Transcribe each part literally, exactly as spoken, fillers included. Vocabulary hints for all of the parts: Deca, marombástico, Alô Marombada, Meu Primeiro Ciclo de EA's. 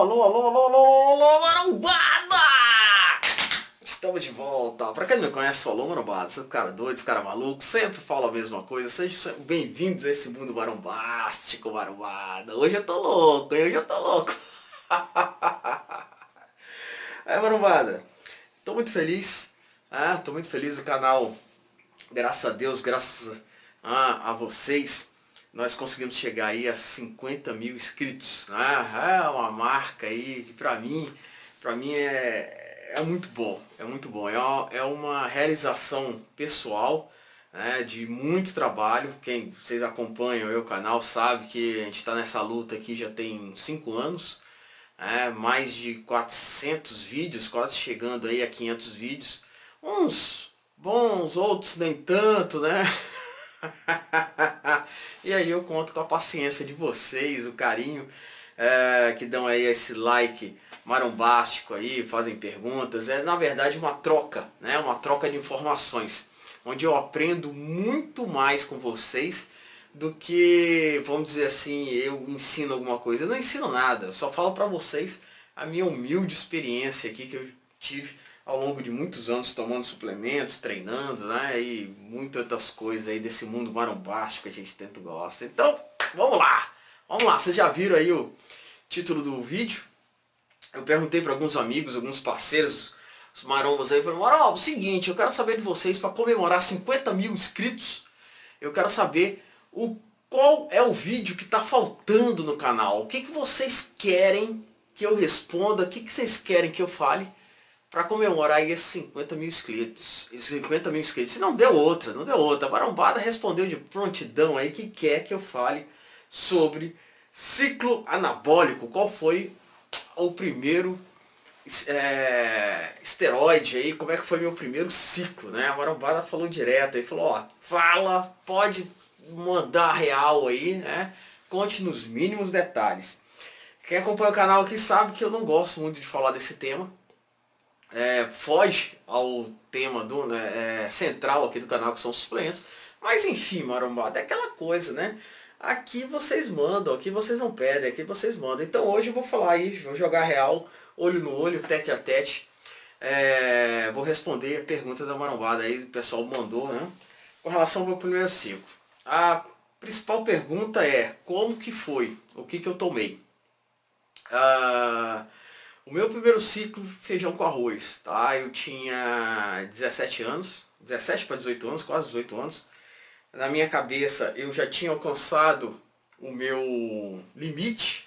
alô, alô, alô, alô, alô, marombada! Estamos de volta. Pra quem não me conhece, sou Alô Marombada. Você é um cara doido, esse cara maluco, sempre fala a mesma coisa. Sejam bem-vindos a esse mundo marombástico, marombada. Hoje eu tô louco, hoje eu tô louco. É, marombada, tô muito feliz. Ah, tô muito feliz do canal. Graças a Deus, graças a, a vocês. Nós conseguimos chegar aí a cinquenta mil inscritos. Ah, é uma marca aí que pra mim, pra mim é, é muito bom. É muito bom. É uma, é uma realização pessoal, né, de muito trabalho. Quem vocês acompanham aí o canal sabe que a gente está nessa luta aqui já tem cinco anos. É, mais de quatrocentos vídeos, quase chegando aí a quinhentos vídeos. Uns bons, outros nem tanto, né? E aí eu conto com a paciência de vocês, o carinho é, que dão aí esse like marombástico aí, fazem perguntas. É na verdade uma troca, né? Uma troca de informações, onde eu aprendo muito mais com vocês do que, vamos dizer assim, eu ensino alguma coisa. Eu não ensino nada, eu só falo pra vocês a minha humilde experiência aqui que eu tive ao longo de muitos anos tomando suplementos, treinando, né? E muitas outras coisas aí desse mundo marombástico que a gente tanto gosta. Então, vamos lá! Vamos lá! Vocês já viram aí o título do vídeo? Eu perguntei para alguns amigos, alguns parceiros, os marombas aí, falaram: Maromba, seguinte, eu quero saber de vocês, para comemorar cinquenta mil inscritos, eu quero saber o, qual é o vídeo que está faltando no canal. O que, que vocês querem que eu responda? O que, que vocês querem que eu fale? Para comemorar esses cinquenta mil inscritos. Esses cinquenta mil inscritos. Se não deu outra, não deu outra. A marombada respondeu de prontidão aí que quer que eu fale sobre ciclo anabólico. Qual foi o primeiro é, esteroide aí? Como é que foi meu primeiro ciclo, né? A marombada falou direto aí. Falou, ó, fala, pode mandar real aí, né? Conte nos mínimos detalhes. Quem acompanha o canal aqui sabe que eu não gosto muito de falar desse tema. É, foge ao tema do, né, é, central aqui do canal, que são os suplementos. Mas enfim, marombada, é aquela coisa, né? Aqui vocês mandam, aqui vocês não pedem, aqui vocês mandam. Então hoje eu vou falar aí, vou jogar real, olho no olho, tete a tete. É, vou responder a pergunta da marombada aí, o pessoal mandou, né? Com relação ao meu primeiro ciclo. A principal pergunta é: como que foi? O que que eu tomei? Ah, o meu primeiro ciclo, feijão com arroz, tá? Eu tinha dezessete anos, dezessete para dezoito anos, quase dezoito anos. Na minha cabeça eu já tinha alcançado o meu limite,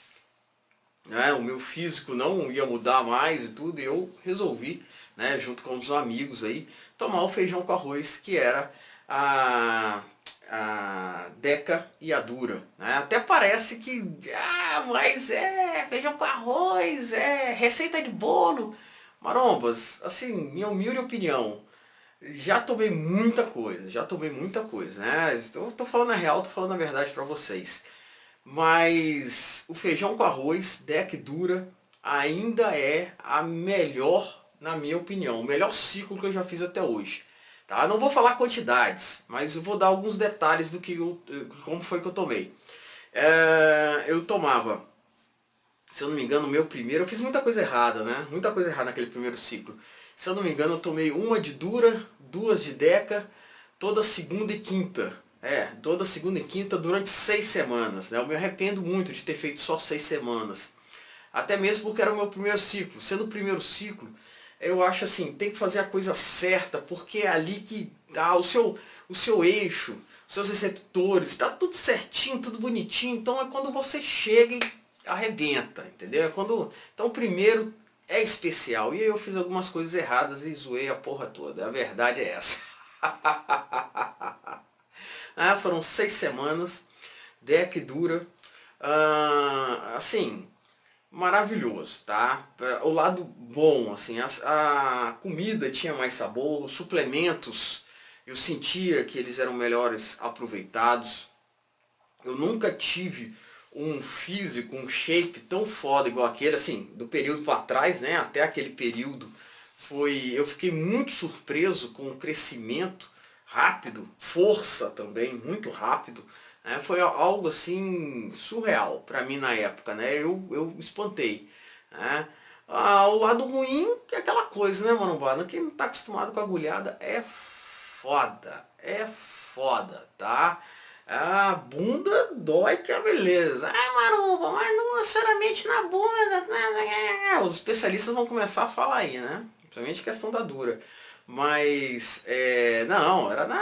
né? O meu físico não ia mudar mais e tudo, e eu resolvi, né, junto com os amigos aí, tomar o feijão com arroz, que era a... a Deca e a Dura, né? Até parece que, ah, mas é feijão com arroz, é receita de bolo. Marombas, assim, minha humilde opinião, já tomei muita coisa, já tomei muita coisa, né? Eu tô falando a real, tô falando a verdade pra vocês. Mas o feijão com arroz, Deca e Dura, ainda é a melhor, na minha opinião, o melhor ciclo que eu já fiz até hoje. Tá? Não vou falar quantidades, mas eu vou dar alguns detalhes do que eu, como foi que eu tomei. É, eu tomava, se eu não me engano, o meu primeiro... Eu fiz muita coisa errada, né? Muita coisa errada naquele primeiro ciclo. Se eu não me engano, eu tomei uma de Dura, duas de Deca, toda segunda e quinta. É, toda segunda e quinta durante seis semanas. Né? Eu me arrependo muito de ter feito só seis semanas. Até mesmo porque era o meu primeiro ciclo. Sendo o primeiro ciclo... Eu acho assim, tem que fazer a coisa certa, porque é ali que tá o seu, o seu eixo, os seus receptores, está tudo certinho, tudo bonitinho. Então é quando você chega e arrebenta, entendeu? É quando, então o primeiro é especial. E aí eu fiz algumas coisas erradas e zoei a porra toda. A verdade é essa. Ah, foram seis semanas, Deca e Dura. Ah, assim... maravilhoso, tá? O lado bom, assim, a, a comida tinha mais sabor, os suplementos, eu sentia que eles eram melhores aproveitados. Eu nunca tive um físico, um shape tão foda igual aquele, assim, do período para trás, né? Até aquele período foi... Eu fiquei muito surpreso com o crescimento rápido, força também, muito rápido. É, foi algo assim surreal para mim na época, né? Eu, eu me espantei. Né? Ah, o lado ruim é aquela coisa, né, marombada? Quem não tá acostumado com agulhada é foda. É foda, tá? A bunda dói que é a beleza. Ah, maromba, mas não necessariamente na bunda. Os especialistas vão começar a falar aí, né? Principalmente questão da dura. Mas, é, não, era na...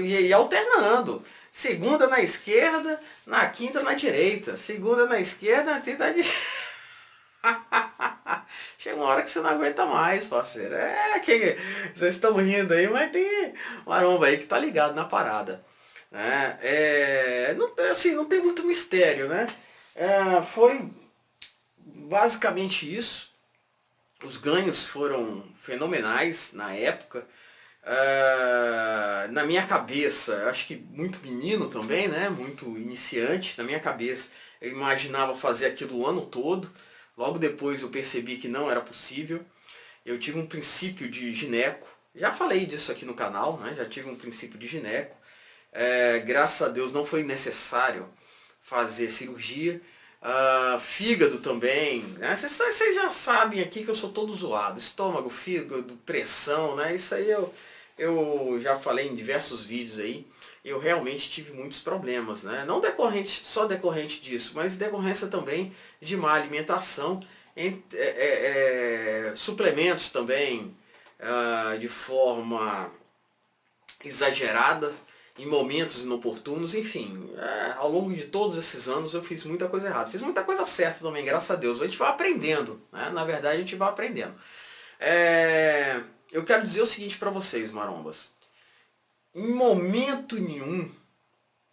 E alternando. Segunda na esquerda, na quinta na direita. Segunda na esquerda, na quinta na direita. Chega uma hora que você não aguenta mais, parceiro. É que vocês estão rindo aí, mas tem maromba aí que tá ligado na parada. Né? É, não, assim, não tem muito mistério, né? É, foi basicamente isso. Os ganhos foram fenomenais na época. É, na minha cabeça, eu acho que muito menino também, né? Muito iniciante. Na minha cabeça, eu imaginava fazer aquilo o ano todo. Logo depois eu percebi que não era possível. Eu tive um princípio de gineco. Já falei disso aqui no canal, né? Já tive um princípio de gineco. É, graças a Deus não foi necessário fazer cirurgia. Uh, fígado também. Vocês, né? Já sabem aqui que eu sou todo zoado. Estômago, fígado, pressão, né? Isso aí eu, eu já falei em diversos vídeos aí. Eu realmente tive muitos problemas, né? Não decorrente, só decorrente disso, mas decorrência também de má alimentação, em, é, é, suplementos também uh, de forma exagerada, em momentos inoportunos, enfim. É, ao longo de todos esses anos eu fiz muita coisa errada. Fiz muita coisa certa também, graças a Deus. A gente vai aprendendo, né? Na verdade a gente vai aprendendo. É, eu quero dizer o seguinte para vocês, marombas. Em momento nenhum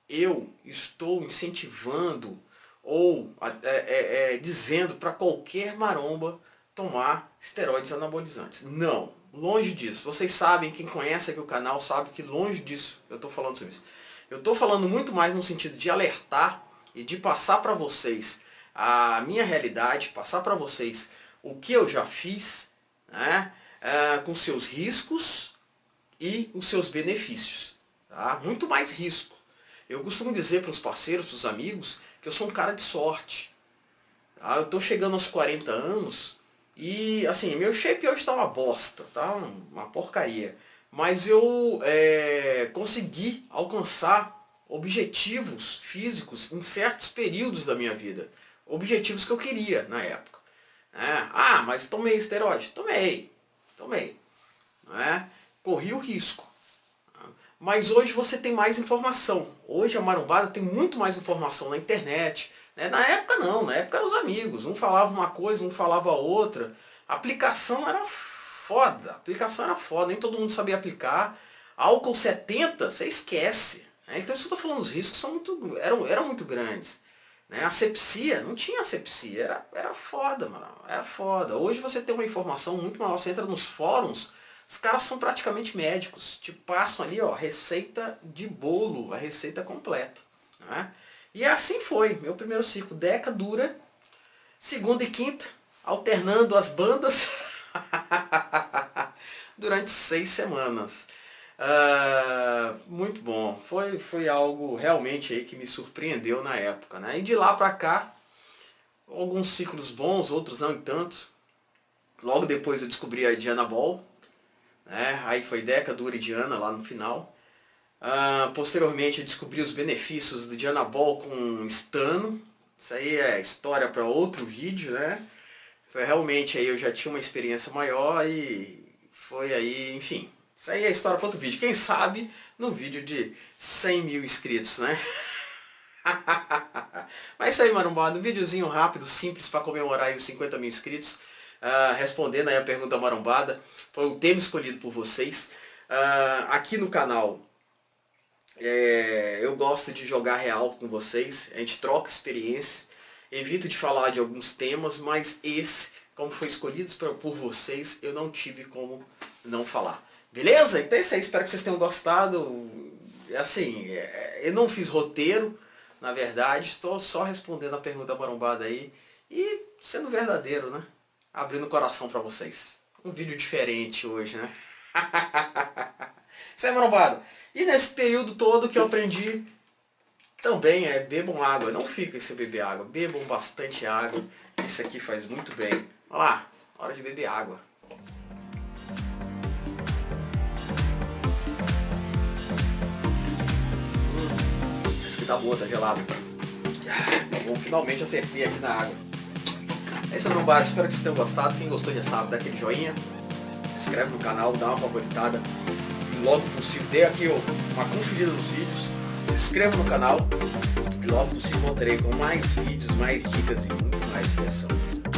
eu estou incentivando ou é, é, é, dizendo para qualquer maromba tomar esteroides anabolizantes. Não, longe disso. Vocês sabem, quem conhece aqui o canal sabe que longe disso eu estou falando sobre isso. Eu estou falando muito mais no sentido de alertar e de passar para vocês a minha realidade, passar para vocês o que eu já fiz, né, é, com seus riscos e os seus benefícios, tá? Muito mais risco. Eu costumo dizer para os parceiros, para os amigos, que eu sou um cara de sorte, tá? Eu estou chegando aos quarenta anos e, assim, meu shape hoje está uma bosta, tá? Uma porcaria. Mas eu é, consegui alcançar objetivos físicos em certos períodos da minha vida. Objetivos que eu queria na época. É, ah, mas tomei esteroide? Tomei, tomei. Não é? Corri o risco. Mas hoje você tem mais informação. Hoje a marombada tem muito mais informação na internet. Né? Na época não, na época eram os amigos. Um falava uma coisa, um falava outra. A aplicação era foda. A aplicação era foda. Nem todo mundo sabia aplicar. Álcool setenta, você esquece. Né? Então isso que eu estou falando, os riscos são muito, eram, eram muito grandes. Né? Asepsia, não tinha asepsia. Era, era foda, mano. Era foda. Hoje você tem uma informação muito maior. Você entra nos fóruns. Os caras são praticamente médicos, te passam ali, ó, receita de bolo, a receita completa. Né? E assim foi, meu primeiro ciclo, década dura, segunda e quinta, alternando as bandas durante seis semanas. Uh, muito bom, foi, foi algo realmente aí que me surpreendeu na época. Né? E de lá pra cá, alguns ciclos bons, outros não e tanto. Logo depois eu descobri a Diana Ball. É, aí foi década dura e Diana lá no final. Ah, posteriormente eu descobri os benefícios do Diana Ball com estano. Isso aí é história para outro vídeo, né? Foi realmente aí eu já tinha uma experiência maior e foi aí, enfim. Isso aí é história para outro vídeo. Quem sabe no vídeo de cem mil inscritos, né? Mas isso aí, marombada. Um videozinho rápido, simples para comemorar aí os cinquenta mil inscritos. Uh, respondendo aí a pergunta marombada, foi o tema escolhido por vocês. Uh, aqui no canal é, eu gosto de jogar real com vocês, a gente troca experiência, evito de falar de alguns temas, mas esse, como foi escolhido pra, por vocês, eu não tive como não falar. Beleza? Então é isso aí, espero que vocês tenham gostado. Assim, é, eu não fiz roteiro, na verdade, estou só respondendo a pergunta marombada aí e sendo verdadeiro, né? Abrindo o coração pra vocês. Um vídeo diferente hoje, né? Isso é marombado. E nesse período todo que eu aprendi Também é, bebam água, não fiquem sem beber água, bebam bastante água, isso aqui faz muito bem. Olha lá, hora de beber água. Isso aqui tá boa, tá gelado. Bom, finalmente acertei aqui na água. É isso, marombada, espero que vocês tenham gostado. Quem gostou já sabe, dá aquele joinha, se inscreve no canal, dá uma favoritada. E logo possível, dê aqui ó, uma conferida nos vídeos. Se inscreva no canal e logo nos encontrarei com mais vídeos, mais dicas e muito mais diversão.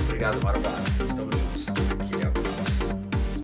Obrigado, marombada. Estamos juntos.